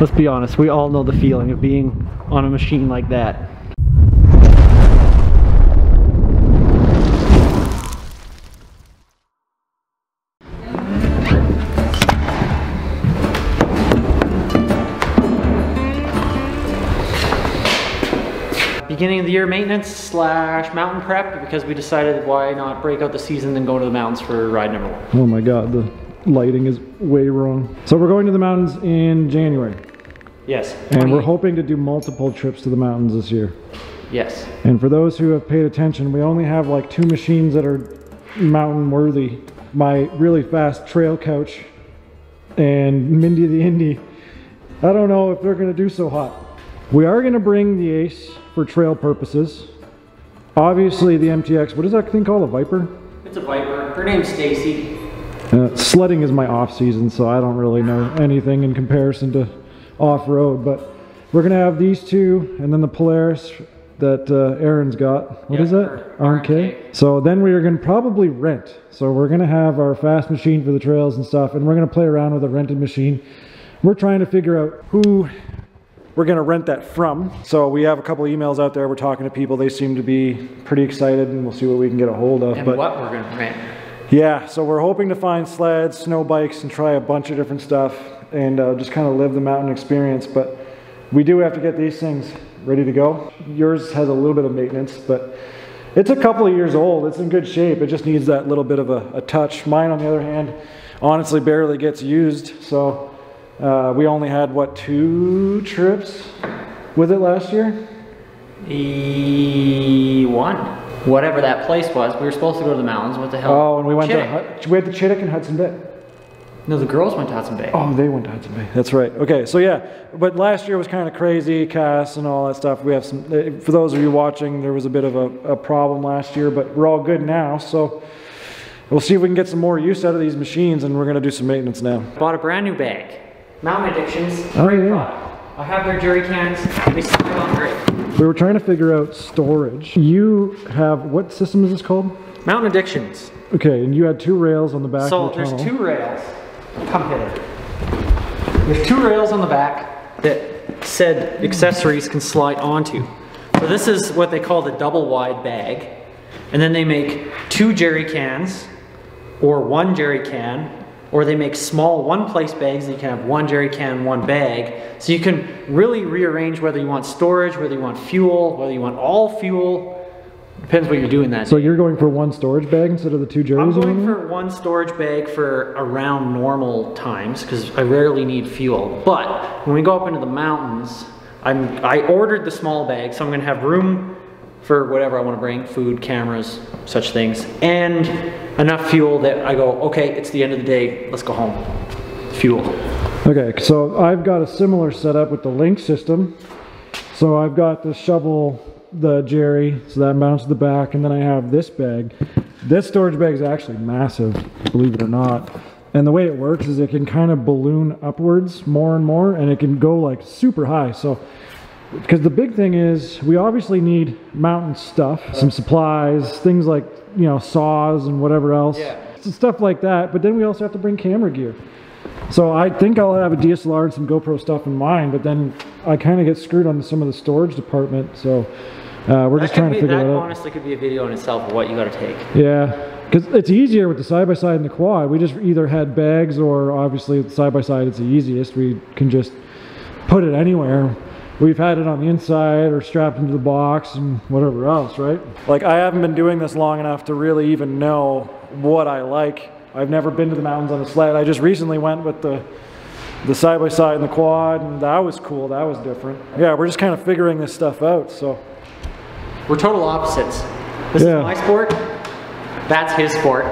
Let's be honest, we all know the feeling of being on a machine like that. Beginning of the year maintenance / mountain prep, because we decided why not break out the season and go to the mountains for ride number one. Oh my god, the lighting is way wrong. So we're going to the mountains in January. Yes. And we're hoping to do multiple trips to the mountains this year. Yes. And for those who have paid attention, we only have like 2 machines that are mountain worthy. My really fast trail couch and Mindy the Indy. I don't know if they're gonna do so hot. We are gonna bring the Ace for trail purposes. Obviously the MTX, what is that thing called, a Viper? It's a Viper, her name's Stacy. Sledding is my off season, so I don't really know anything in comparison to off-road, but we're gonna have these two and then the Polaris that Aaron's got. What is that? RMK. So then we are gonna probably rent. So we're gonna have our fast machine for the trails and stuff, and we're gonna play around with a rented machine. We're trying to figure out who we're gonna rent that from. So we have a couple of emails out there. We're talking to people. They seem to be pretty excited, and we'll see what we can get a hold of. And but what we're gonna rent. Yeah, so we're hoping to find sleds, snow bikes, and try a bunch of different stuff, and just kind of live the mountain experience. But we do have to get these things ready to go. Yours has a little bit of maintenance, but it's a couple of years old. It's in good shape. It just needs that little bit of a touch. Mine, on the other hand, honestly barely gets used. So we only had, what, 2 trips with it last year? One. Whatever that place was. We were supposed to go to the mountains. What the hell? Oh, and we went to the Chittick and Hudson Bay. No, the girls went to Hudson Bay. Oh, they went to Hudson Bay. That's right. Okay, so yeah. But last year was kind of crazy, Cass and all that stuff. We have some, for those of you watching, there was a bit of a problem last year, but we're all good now, so we'll see if we can get some more use out of these machines, and we're going to do some maintenance now. Bought a brand new bag. Mountain Addictions, great product. I have their jerry cans, they still on great. We were trying to figure out storage. You have, what system is this called? Mountain Addictions. Okay, and you had 2 rails on the back of the tunnel. So there's 2 rails, come hit it. There's 2 rails on the back that said accessories can slide onto. So this is what they call the double wide bag. And then they make 2 jerry cans, or 1 jerry can, or they make small one-place bags, and you can have 1 jerry can, 1 bag. So you can really rearrange whether you want storage, whether you want fuel, whether you want all fuel. Depends what you're doing that day. So you're going for 1 storage bag instead of the 2 jerry's? I'm going for 1 storage bag for around normal times, because I rarely need fuel. But when we go up into the mountains, I ordered the small bag, so I'm gonna have room for whatever I want to bring, food, cameras, such things, and enough fuel that I go, okay, it's the end of the day, let's go home. Fuel. Okay, so I've got a similar setup with the link system. So I've got the shovel, the jerry, so that mounts to the back, and then I have this bag. This storage bag is actually massive, believe it or not. And the way it works is it can kind of balloon upwards more and more, and it can go like super high. So because the big thing is, we obviously need mountain stuff, some supplies, things like, you know, saws and whatever else, stuff like that, but then we also have to bring camera gear. So I think I'll have a DSLR and some GoPro stuff in mine, but then I kind of get screwed on some of the storage department, so we're just trying to figure that out. That honestly could be a video in itself of what you gotta take. Yeah. Because it's easier with the side-by-side and the quad. We just either had bags, or obviously the side-by-side it's the easiest. We can just put it anywhere. We've had it on the inside or strapped into the box and whatever else, right? Like, I haven't been doing this long enough to really even know what I like. I've never been to the mountains on a sled. I just recently went with the side-by-side and the quad, and that was cool, that was different. Yeah, we're just kind of figuring this stuff out, so. We're total opposites. This is my sport, that's his sport.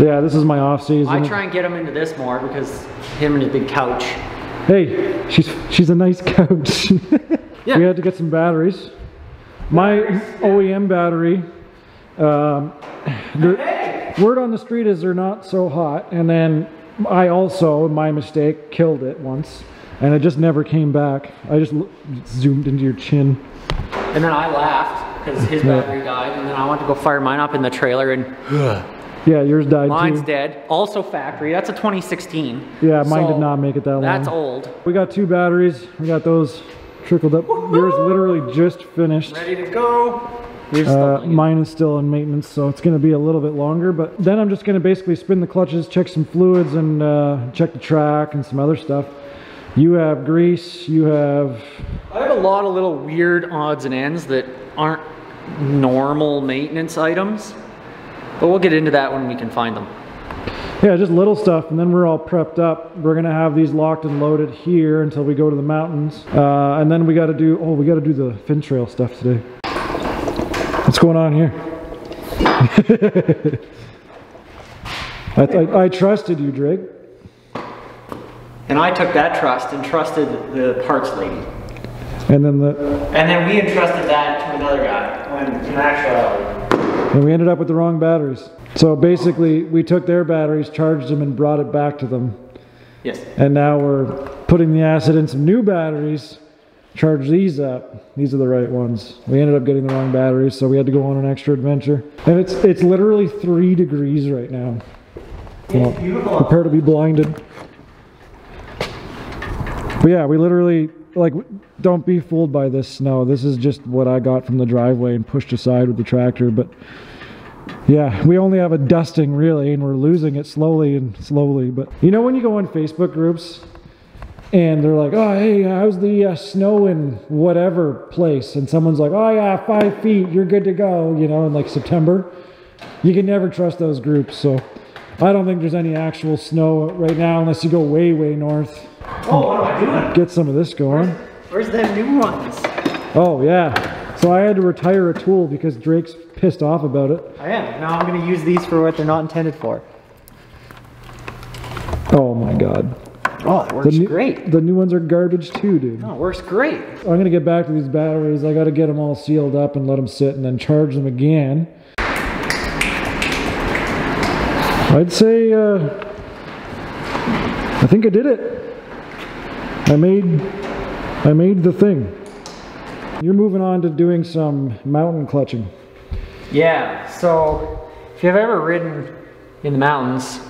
Yeah, this is my off-season. I try and get him into this more, because him and his big couch. Hey, she's a nice couch. Yeah. We had to get some batteries. OEM battery, word on the street is they're not so hot, and then I also, my mistake, killed it once, and it just never came back. I just zoomed into your chin. And then I laughed, because his battery died, and then I went to go fire mine up in the trailer, and Yeah, yours died. Mine's too. Dead. Also factory. That's a 2016. Yeah, mine did not make it that long. That's old. We got two batteries. We got those trickled up. Yours literally just finished. Ready to go. Mine is still in maintenance, so it's going to be a little bit longer, but then I'm just going to basically spin the clutches, check some fluids, and check the track and some other stuff. You have grease, you have... I have a lot of little weird odds and ends that aren't normal maintenance items, but we'll get into that when we can find them. Yeah, just little stuff, and then we're all prepped up. We're gonna have these locked and loaded here until we go to the mountains, and then we got to do the Fintrail stuff today. What's going on here? I trusted you, Drake, and I took that trust and trusted the parts lady. And then we entrusted that to another guy when in actuality. And we ended up with the wrong batteries. So basically we took their batteries, charged them, and brought it back to them. Yes. And now we're putting the acid in some new batteries, charge these up. These are the right ones. We ended up getting the wrong batteries, so we had to go on an extra adventure. And it's literally 3 degrees right now. Well, prepare to be blinded. But yeah, we literally, like, don't be fooled by this snow. This is just what I got from the driveway and pushed aside with the tractor. But yeah, we only have a dusting really, and we're losing it slowly and slowly. But you know, when you go on Facebook groups and they're like, oh hey, how's the snow in whatever place, and someone's like, oh yeah, 5 feet, you're good to go, you know, in like September. You can never trust those groups. So I don't think there's any actual snow right now unless you go way, way north. Oh, what am I doing? Get some of this going. Where's them new ones? Oh, yeah. So I had to retire a tool because Drake's pissed off about it. I am. Now I'm going to use these for what they're not intended for. Oh, my God. Oh, it works great. The new ones are garbage too, dude. No, it works great. I'm going to get back to these batteries. I got to get them all sealed up and let them sit and then charge them again. I'd say, I think I did it. I made the thing. You're moving on to doing some mountain clutching. Yeah, so if you've ever ridden in the mountains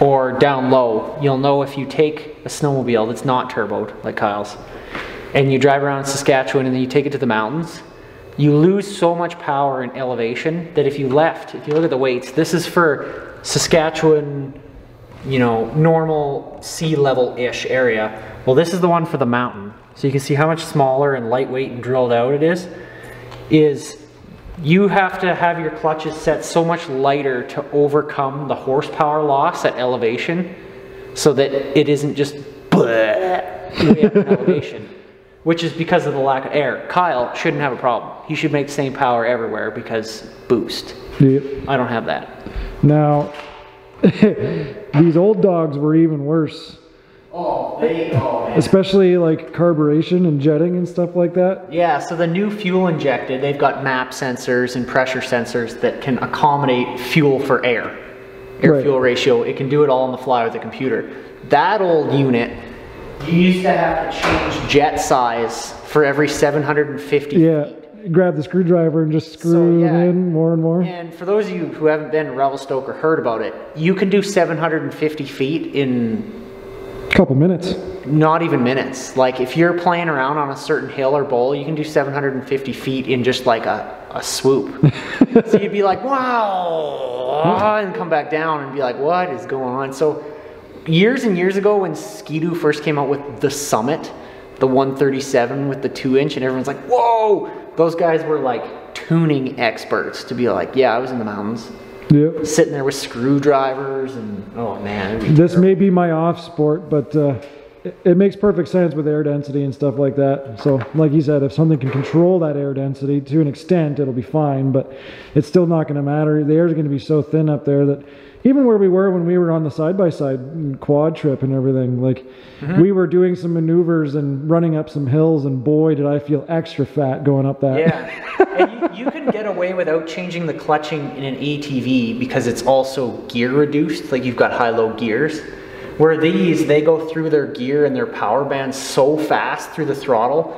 or down low, you'll know if you take a snowmobile that's not turboed, like Kyle's, and you drive around Saskatchewan and then you take it to the mountains, you lose so much power and elevation that if you look at the weights, this is for Saskatchewan, you know, normal sea level-ish area. Well, this is the one for the mountain. So you can see how much smaller and lightweight and drilled out it is. You have to have your clutches set so much lighter to overcome the horsepower loss at elevation so that it isn't just way up in elevation, which is because of the lack of air. Kyle shouldn't have a problem. He should make the same power everywhere because boost. Yep. I don't have that. Now, these old dogs were even worse. Oh, man. Especially like carburation and jetting and stuff like that. Yeah, so the new fuel injected, they've got MAP sensors and pressure sensors that can accommodate fuel for air. Air-fuel ratio, it can do it all on the fly with a computer. That old unit, you used to have to change jet size for every 750 feet. Grab the screwdriver and just screw it in more and more. And for those of you who haven't been to Revelstoke or heard about it, you can do 750 feet in a couple minutes. Not even minutes. Like if you're playing around on a certain hill or bowl, you can do 750 feet in just like a swoop. So you'd be like, wow, and come back down and be like, what is going on? So years and years ago when Ski-Doo first came out with the Summit, the 137 with the 2-inch, and everyone's like, whoa! Those guys were like tuning experts to be like, yeah, I was in the mountains. Yep. Sitting there with screwdrivers and, oh man. This may be my off sport, but it makes perfect sense with air density and stuff like that. So like you said, if something can control that air density to an extent, it'll be fine, but it's still not going to matter. The air is going to be so thin up there that even where we were when we were on the side-by-side quad trip and everything, like we were doing some maneuvers and running up some hills, and boy, did I feel extra fat going up that. Yeah, and you can get away without changing the clutching in an ATV because it's also gear reduced, like you've got high-low gears. Where these, they go through their gear and their power bands so fast through the throttle,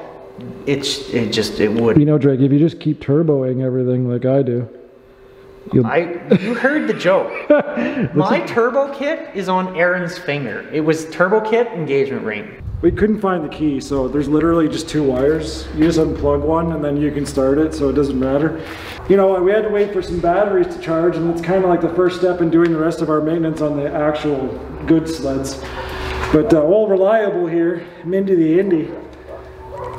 it would. You know, Drake, if you just keep turboing everything like I do, You heard the joke. My turbo kit is on Aaron's finger. It was turbo kit, engagement ring. We couldn't find the key, so there's literally just two wires. You just unplug one and then you can start it, so it doesn't matter. You know, we had to wait for some batteries to charge, and that's kind of like the first step in doing the rest of our maintenance on the actual good sleds. But all reliable here, Mindy the Indy.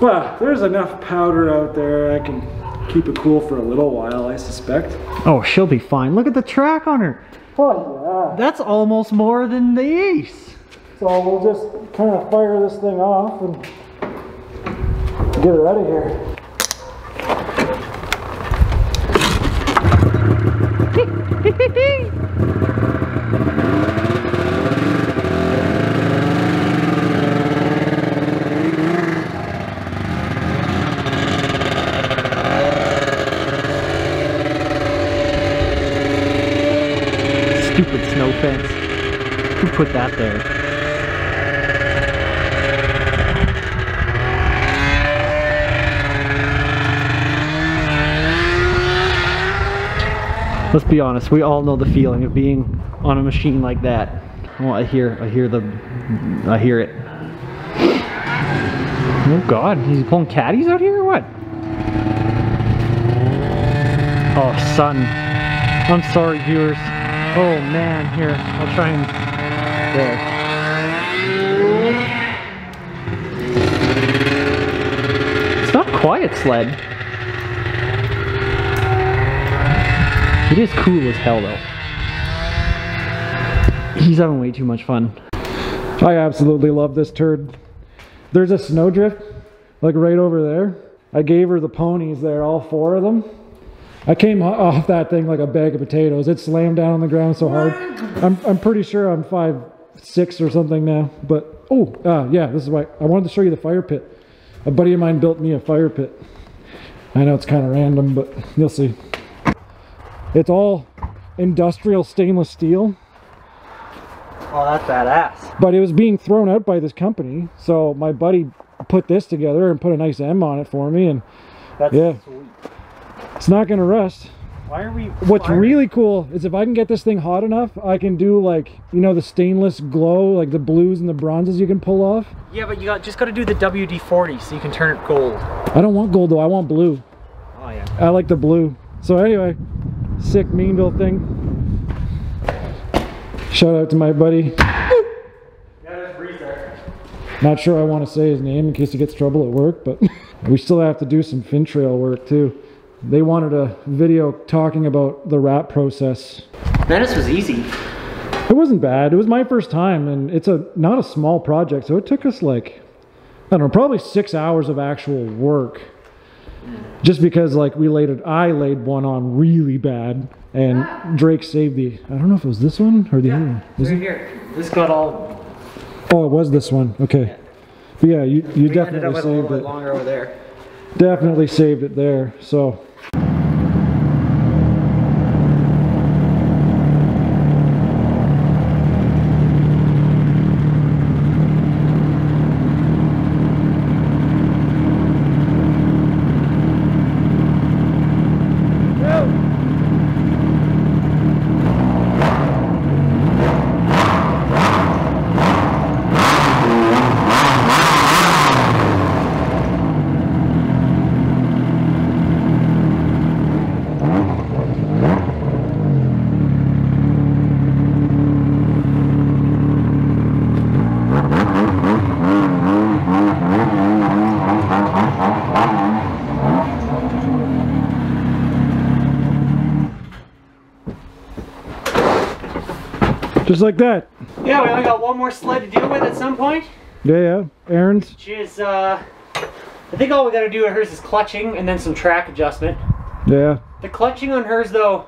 Well, there's enough powder out there, I can keep it cool for a little while, I suspect. Oh, she'll be fine. Look at the track on her. Oh, yeah. That's almost more than the Ace. So we'll just kind of fire this thing off and get it out of here. Stupid snow fence. Who put that there? Let's be honest, we all know the feeling of being on a machine like that. Oh, I hear it. Oh God, he's pulling caddies out here or what? Oh son, I'm sorry viewers. Oh man, here, I'll try and, there. It's not quiet sled. It is cool as hell though. He's having way too much fun. I absolutely love this turd. There's a snowdrift, like right over there. I gave her the ponies there, all four of them. I came off that thing like a bag of potatoes. It slammed down on the ground so hard. I'm pretty sure I'm 5'6" or something now, but oh, yeah, this is why I wanted to show you the fire pit. A buddy of mine built me a fire pit. I know it's kind of random, but you'll see. It's all industrial stainless steel. Oh, that's badass. But it was being thrown out by this company, so my buddy put this together and put a nice M on it for me, and that's sweet. It's not gonna rust. What's really cool is if I can get this thing hot enough, I can do like, you know, the stainless glow, like the blues and the bronzes you can pull off. Yeah, but you just gotta do the WD-40 so you can turn it gold. I don't want gold though, I want blue. Oh yeah. I like the blue. So anyway, sick Meanville thing. Shout out to my buddy. Not sure I want to say his name in case he gets trouble at work, but we still have to do some Fintrail work too. They wanted a video talking about the wrap process. Venice was easy. It wasn't bad. It was my first time, and it's not a small project, so it took us like, I don't know, probably 6 hours of actual work. Just because like I laid one on really bad, and Drake saved the, I don't know if it was this one or the other one. Was it? Here. This got all. Oh, it was this one. Okay. Yeah. But yeah, you definitely saved it. Longer over there. Definitely saved it there. So. Just like that. Yeah, we only got one more sled to deal with at some point. Yeah, Aaron's. Which is, I think all we gotta do on hers is clutching and then some track adjustment. Yeah. The clutching on hers, though,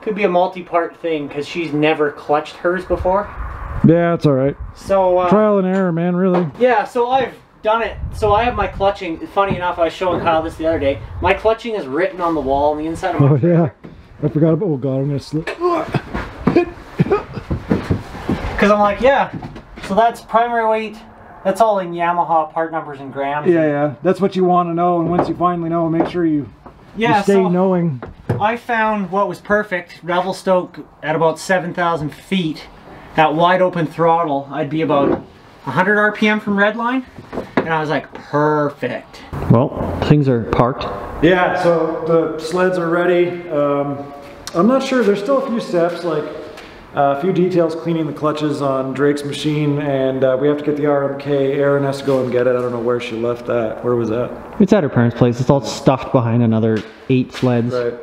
could be a multi-part thing because she's never clutched hers before. Yeah, that's alright. So, trial and error, man, really. Yeah, so I've done it. So I have my clutching. Funny enough, I was showing Kyle this the other day. My clutching is written on the wall on the inside of my trailer. Yeah. I forgot about, oh God, I'm gonna slip. Cause I'm like, yeah, so that's primary weight, that's all in Yamaha part numbers and grams. Yeah, yeah, that's what you want to know, and once you finally know, make sure you stay knowing. I found what was perfect, Revelstoke at about 7,000 feet, that wide open throttle, I'd be about 100 RPM from redline, and I was like, perfect. Well, things are parked. Yeah, so the sleds are ready. I'm not sure, there's still a few steps, like a few details cleaning the clutches on Drake's machine, and we have to get the RMK. Erin has to go and get it. I don't know where she left that. Where was that? It's at her parents' place. It's all stuffed behind another 8 sleds. Right.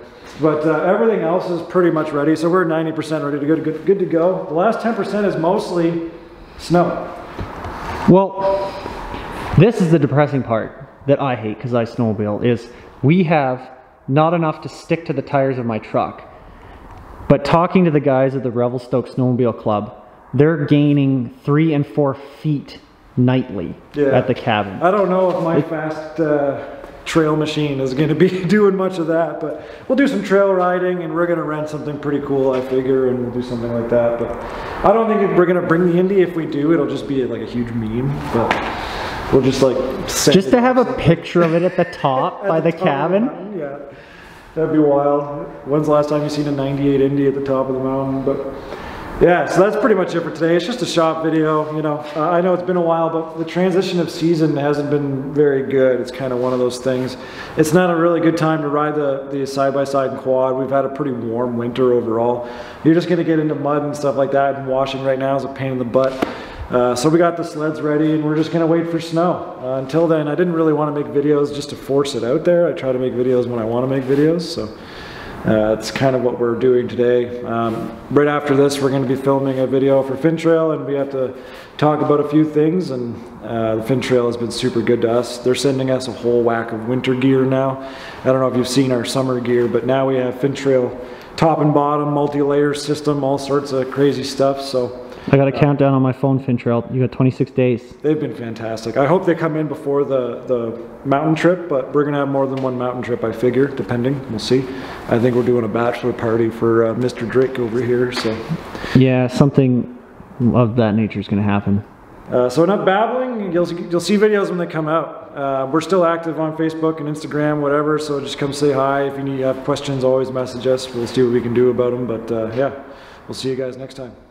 But everything else is pretty much ready, so we're 90% ready to go, good to go. The last 10% is mostly snow. Well, this is the depressing part that I hate because I snowmobile, is we have not enough to stick to the tires of my truck. But talking to the guys at the Revelstoke Snowmobile Club, they're gaining 3 and 4 feet nightly at the cabin. I don't know if my fast trail machine is going to be doing much of that, but we'll do some trail riding and we're going to rent something pretty cool, I figure, and we'll do something like that. But I don't think we're going to bring the Indy. If we do, it'll just be like a huge meme. But we'll just like send just to have a picture of it at the top by the cabin. Mountain, yeah. That'd be wild. When's the last time you've seen a 98 Indy at the top of the mountain? But yeah, so that's pretty much it for today. It's just a shop video, you know. I know it's been a while, but the transition of season hasn't been very good. It's kind of one of those things. It's not a really good time to ride the side-by-side and quad. We've had a pretty warm winter overall. You're just going to get into mud and stuff like that, and washing right now is a pain in the butt. So we got the sleds ready and we're just gonna wait for snow. Until then, I didn't really want to make videos just to force it out there. I try to make videos when I want to make videos, so that's kind of what we're doing today. Right after this, we're gonna be filming a video for Fintrail, and we have to talk about a few things, and the Fintrail has been super good to us. They're sending us a whole whack of winter gear now. I don't know if you've seen our summer gear, but now we have Fintrail top and bottom, multi-layer system, all sorts of crazy stuff, so. I got a countdown on my phone, Fintrail. You got 26 days. They've been fantastic. I hope they come in before the mountain trip, but we're going to have more than one mountain trip, I figure, depending. We'll see. I think we're doing a bachelor party for Mr. Drake over here, so. Yeah, something of that nature is going to happen. So enough babbling. You'll see videos when they come out. We're still active on Facebook and Instagram, whatever, so just come say hi. If you have questions, always message us. We'll see what we can do about them, but yeah, we'll see you guys next time.